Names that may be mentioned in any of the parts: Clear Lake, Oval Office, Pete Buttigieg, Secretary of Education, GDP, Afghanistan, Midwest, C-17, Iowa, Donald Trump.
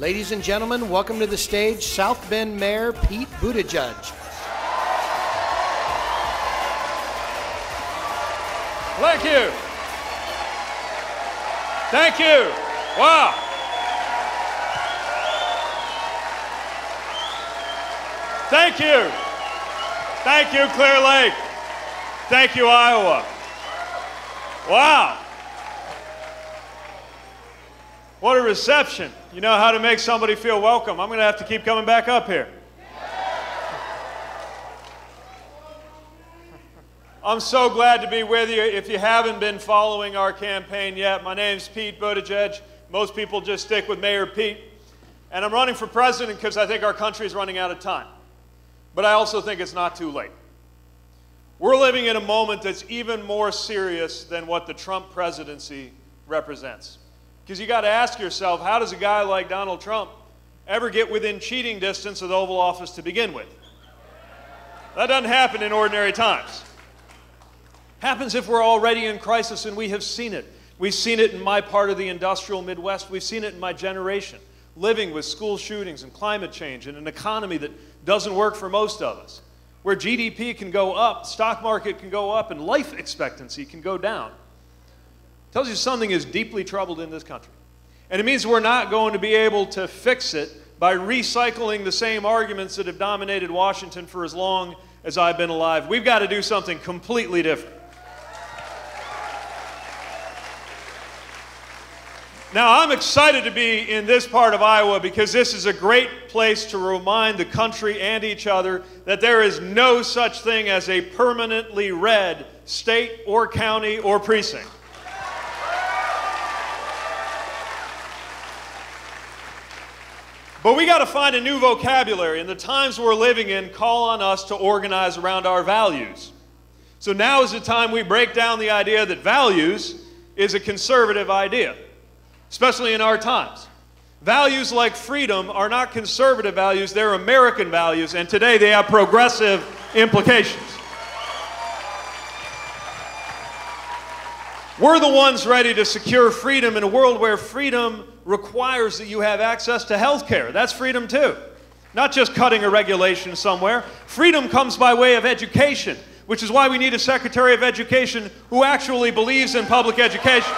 Ladies and gentlemen, welcome to the stage, South Bend Mayor Pete Buttigieg. Thank you. Thank you. Wow. Thank you. Thank you, Clear Lake. Thank you, Iowa. Wow. What a reception. You know how to make somebody feel welcome. I'm going to have to keep coming back up here. I'm so glad to be with you. If you haven't been following our campaign yet, my name's Pete Buttigieg. Most people just stick with Mayor Pete. And I'm running for president because I think our country's running out of time. But I also think it's not too late. We're living in a moment that's even more serious than what the Trump presidency represents. Because you got to ask yourself, how does a guy like Donald Trump ever get within cheating distance of the Oval Office to begin with? That doesn't happen in ordinary times. Happens if we're already in crisis, and we have seen it. We've seen it in my part of the industrial Midwest. We've seen it in my generation, living with school shootings and climate change and an economy that doesn't work for most of us, where GDP can go up, stock market can go up, and life expectancy can go down. Tells you something is deeply troubled in this country. And it means we're not going to be able to fix it by recycling the same arguments that have dominated Washington for as long as I've been alive. We've got to do something completely different. Now, I'm excited to be in this part of Iowa because this is a great place to remind the country and each other that there is no such thing as a permanently red state or county or precinct. But we got to find a new vocabulary, and the times we're living in call on us to organize around our values. So now is the time we break down the idea that values is a conservative idea, especially in our times. Values like freedom are not conservative values, they're American values, and today they have progressive implications. We're the ones ready to secure freedom in a world where freedom requires that you have access to health care. That's freedom too. Not just cutting a regulation somewhere. Freedom comes by way of education, which is why we need a Secretary of Education who actually believes in public education.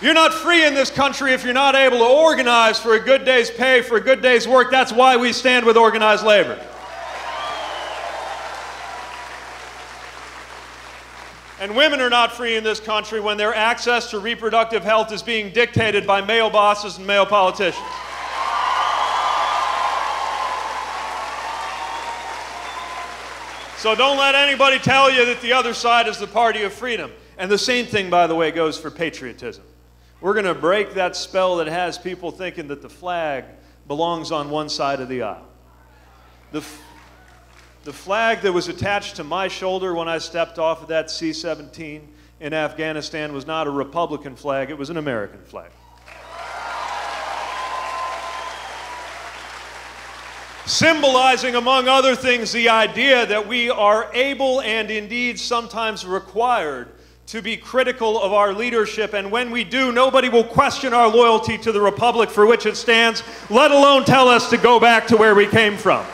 You're not free in this country if you're not able to organize for a good day's pay, for a good day's work. That's why we stand with organized labor. And women are not free in this country when their access to reproductive health is being dictated by male bosses and male politicians. So don't let anybody tell you that the other side is the party of freedom. And the same thing, by the way, goes for patriotism. We're going to break that spell that has people thinking that the flag belongs on one side of the aisle. The flag that was attached to my shoulder when I stepped off of that C-17 in Afghanistan was not a Republican flag, it was an American flag. Symbolizing, among other things, the idea that we are able and indeed sometimes required to be critical of our leadership, and when we do, nobody will question our loyalty to the republic for which it stands, let alone tell us to go back to where we came from.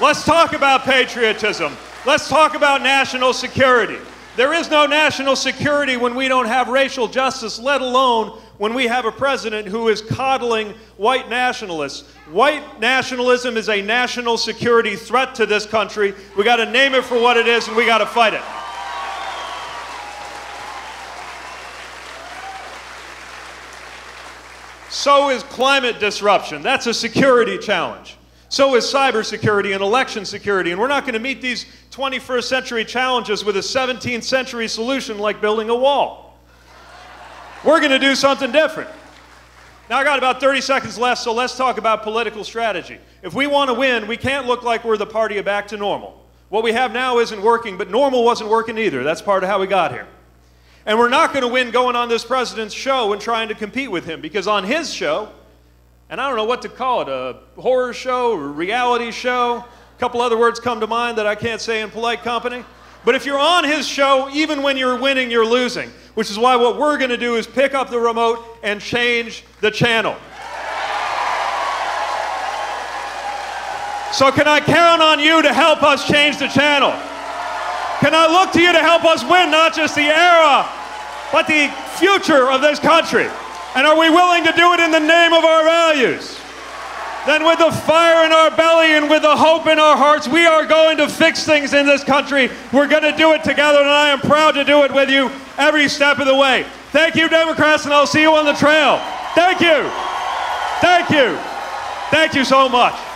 Let's talk about patriotism. Let's talk about national security. There is no national security when we don't have racial justice, let alone when we have a president who is coddling white nationalists. White nationalism is a national security threat to this country. We got to name it for what it is, and we got to fight it. So is climate disruption. That's a security challenge. So is cybersecurity and election security. And we're not going to meet these 21st century challenges with a 17th century solution like building a wall. We're going to do something different. Now, I got about 30 seconds left, so let's talk about political strategy. If we want to win, we can't look like we're the party of back to normal. What we have now isn't working, but normal wasn't working either. That's part of how we got here. And we're not going to win going on this president's show and trying to compete with him, because on his show, and I don't know what to call it, a horror show, a reality show, a couple other words come to mind that I can't say in polite company. But if you're on his show, even when you're winning, you're losing, which is why what we're going to do is pick up the remote and change the channel. So can I count on you to help us change the channel? Can I look to you to help us win not just the era, but the future of this country? And are we willing to do it in the name of our values? Then with the fire in our belly and with the hope in our hearts, we are going to fix things in this country. We're going to do it together, and I am proud to do it with you every step of the way. Thank you, Democrats, and I'll see you on the trail. Thank you. Thank you. Thank you so much.